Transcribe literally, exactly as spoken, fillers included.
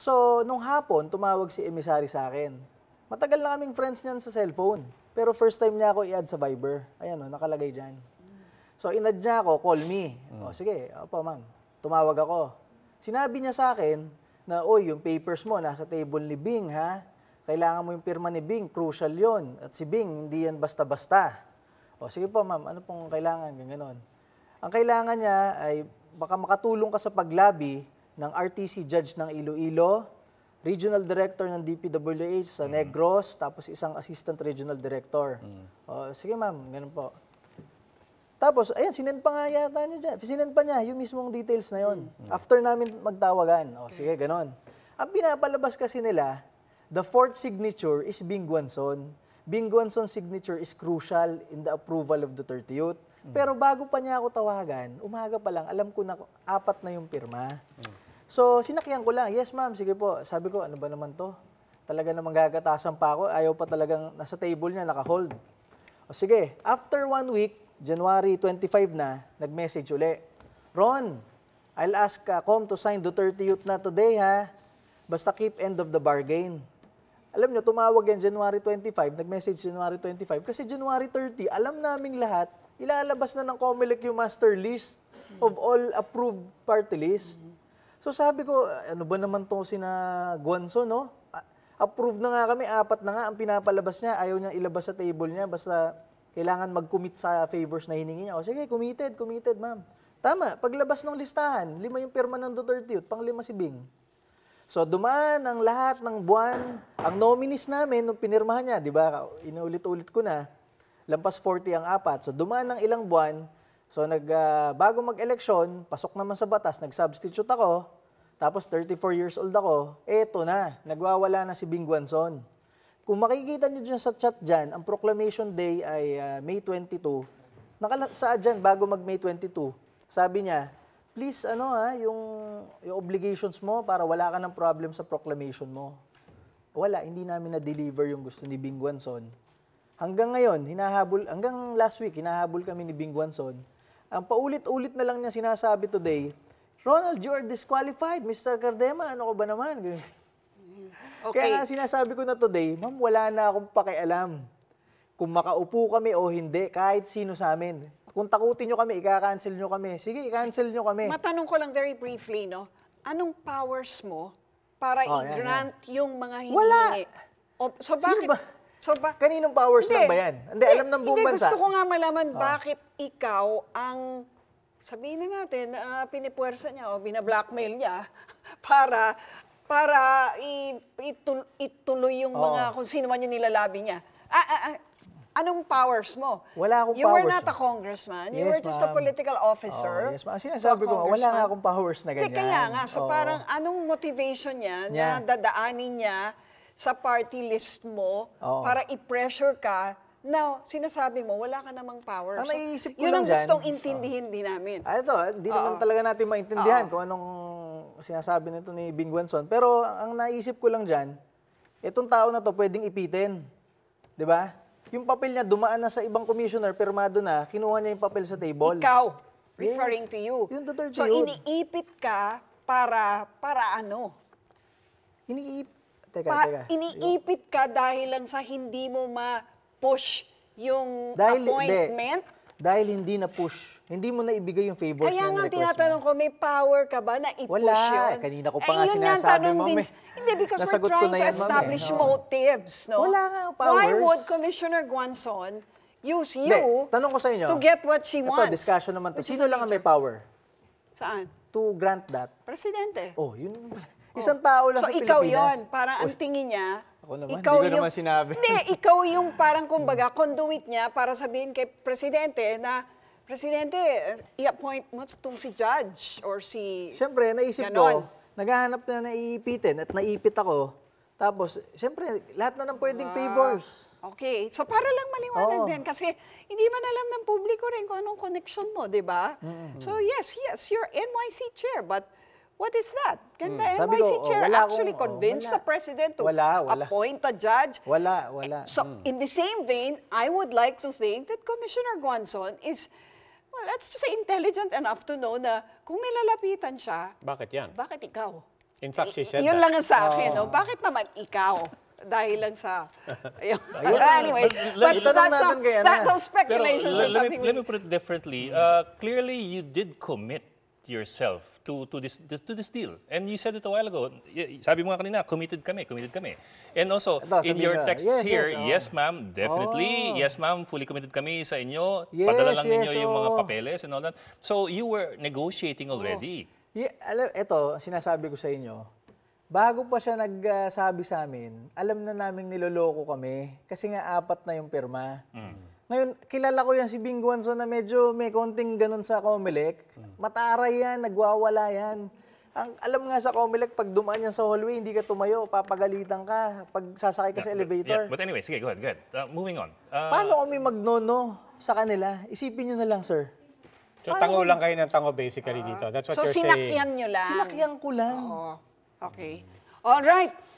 So, nung hapon, tumawag si Emisari sa akin. Matagal na kaming friends niyan sa cellphone. Pero first time niya ako i-add sa Viber. Ayan o, nakalagay dyan. So, in-add niya ako, call me. Mm. O, sige, opo ma'am. Tumawag ako. Sinabi niya sa akin na, oy, yung papers mo nasa table ni Bing, ha? Kailangan mo yung pirma ni Bing. Crucial yon. At si Bing, hindi yan basta-basta. O, sige po ma'am, ano pong kailangan? Ganun. Ang kailangan niya ay baka makatulong ka sa paglabi ng R T C judge ng Iloilo, Regional Director ng D P W H sa mm. Negros, tapos isang Assistant Regional Director. Mm. Oh, sige ma'am, ganun po. Tapos, ayan, sinend pa nga yata niya dyan. Sinend pa niya yung mismong details na yon. Mm. After namin magtawagan. Oh, okay. Sige, ganun. Ang pinapalabas kasi nila, the fourth signature is Bing Guanzon. Bing Guanzon's signature is crucial in the approval of Duterte Youth. Mm. Pero bago pa niya ako tawagan, umaga pa lang, alam ko na apat na yung pirma. Mm. So, sinakyan ko lang, yes ma'am, sige po. Sabi ko, ano ba naman to? Talaga namang gagatasan pa ako. Ayaw pa talagang nasa table niya, naka-hold. O sige, after one week, January twenty-fifth na, nag-message uli. Ron, I'll ask uh, Com to sign Duterte Youth na today ha. Basta keep end of the bargain. Alam nyo, tumawag yan January twenty-fifth, nag-message January twenty-fifth. Kasi January thirtieth, alam naming lahat, ilalabas na ng Comelec yung master list of all approved party list. So sabi ko, ano ba naman to si na Guanzon, no? Approve na nga kami, apat na nga ang pinapalabas niya. Ayaw niyang ilabas sa table niya, basta kailangan mag-commit sa favors na hiningi niya. O sige, committed, committed, ma'am. Tama, paglabas ng listahan, lima yung pirma ng Duterte, pang lima si Bing. So dumaan ang lahat ng buwan, ang nominees namin, nung pinirmahan niya, di ba, inuulit-ulit ko na, lampas forty ang apat. So dumaan ng ilang buwan, so, nag, uh, bago mag-eleksyon, pasok naman sa batas, nag-substitute ako, tapos thirty-four years old ako, eto na, nagwawala na si Bing Guanzon. Kung makikita nyo dyan sa chat dyan, ang proclamation day ay uh, May twenty-second. Nakasaad dyan, bago mag-May twenty-second, sabi niya, please, ano ha, yung, yung obligations mo para wala ka ng problem sa proclamation mo. Wala, hindi namin na-deliver yung gusto ni Bing Guanzon. Hanggang ngayon, hinahabol, hanggang last week, hinahabol kami ni Bing Guanzon. Ang paulit-ulit na lang niya sinasabi today, Ronald, you are disqualified, Mister Cardema, ano ko ba naman? Okay. Kaya nga sinasabi ko na today, ma'am, wala na akong pakialam kung makaupo kami o hindi, kahit sino sa amin. Kung takutin nyo kami, ika-cancel nyo kami. Sige, i-cancel nyo kami. Matanong ko lang very briefly, no? Anong powers mo para oh, i-grant yung mga hiningi? Wala! O, so bakit? So ba, kaninong powers hindi, lang ba yan? Hindi, hindi alam ng buong bansa. Hindi, gusto ko nga malaman oh. bakit ikaw ang, sabihin na natin, uh, pinipuwersa niya o binablockmail niya para, para itul, ituloy yung oh. mga, kung sino man yung nilalabi niya. Ah, ah, ah, anong powers mo? Wala akong powers. You were not a congressman. Yes, you were just a political officer. Oh, yes ma'am. Sinasabi ko, wala nga akong powers na ganyan. Hindi, kaya nga. So oh. parang anong motivation niya yeah. na dadaanin niya sa party list mo Oo. para i-pressure ka na sinasabi mo, wala ka namang power. Ang so, naiisip ko yun ang gustong dyan. intindihin Oo. din namin. Ah, ito, hindi naman talaga natin maintindihan Oo. kung anong sinasabi nito ni Bing Guanzon. Pero ang naisip ko lang dyan, itong tao na to pwedeng ipitin. Di ba? Yung papel niya dumaan na sa ibang commissioner, pirmado na, kinuha niya yung papel sa table. Ikaw, referring yes. to you. Yung Duterte so yun. Iniipit ka para, para ano? Iniipit. Teka, pa, teka. Iniipit ka dahil lang sa hindi mo ma-push yung dahil, appointment? Hindi. Dahil hindi na-push. Hindi mo na ibigay yung favors Kaya nga tinatanong ko, may power ka ba na i-push Wala. yun? Wala. Kanina ko pa eh, nga sinasabi mo. Din, may, hindi, because we're trying to yan, establish eh. motives. No? Wala nga powers. Why would Commissioner Guanzon use you De, tanong ko sa inyo, to get what she ito, wants? Ito, discussion naman to. Sino lang ang may power? Saan? To grant that. Presidente. Oh, yun Isang tao lang so, sa Pilipinas. So, ikaw yun. Parang ang tingin niya, ako naman, ikaw hindi ko yung, naman sinabi. Hindi, ikaw yung parang kumbaga, conduit niya para sabihin kay Presidente na, Presidente, i-appoint mo itong si Judge or si... Siyempre, naisip ganon. ko, naghahanap na naiipitin at naipit ako. Tapos, siyempre, lahat na ng pwedeng ah, favors. Okay. So, para lang maliwanag oh. din. Kasi, hindi man alam ng publiko rin kung anong connection mo, di ba? Mm-hmm. So, yes, yes, you're N Y C chair, but... What is that? Can the hmm. N Y C ko, chair oh, actually akong, convince oh, the president to wala, wala. appoint a judge? Wala, wala. So, hmm. in the same vein, I would like to think that Commissioner Guanzon is, well, let's just say intelligent enough to know na kung nilalapitan siya, bakit yan? Bakit ikaw? In fact, she said that. Yun lang ang sa akin, no? Bakit naman ikaw? Dahil lang sa... Anyway, but those speculations are something... Let me put it differently. Clearly, you did commit yourself to to this to this deal, and you said it a while ago. Sabi mo nga kanina, committed kami, committed kami. And also in your text here, yes ma'am, definitely, yes ma'am, fully committed kami sa inyo. Padala lang ninyo yung mga papeles and all that. So you were negotiating already. Yeah, alam, ito, sinasabi ko sa inyo, bago pa siya nagsabi sa amin, alam na namin niloloko kami kasi nga apat na yung pirma. Ngayon, kilala ko yan si Bing Guanzon na medyo may konting ganun sa Comelec. Mataray yan, nagwawala yan. Ang alam nga sa Comelec, pag dumaan yan sa hallway, hindi ka tumayo, papagalitan ka pag sasakay ka yeah, sa elevator. Yeah, but anyway, sige, go ahead, go ahead. Uh, moving on. Uh, Paano kami magnono sa kanila? Isipin nyo na lang, sir. So, Paano? Tango lang kayo ng tango basically uh, dito. That's what so you're saying. So, sinakyan nyo lang? Sinakyan ko lang. Oo. Okay. All right.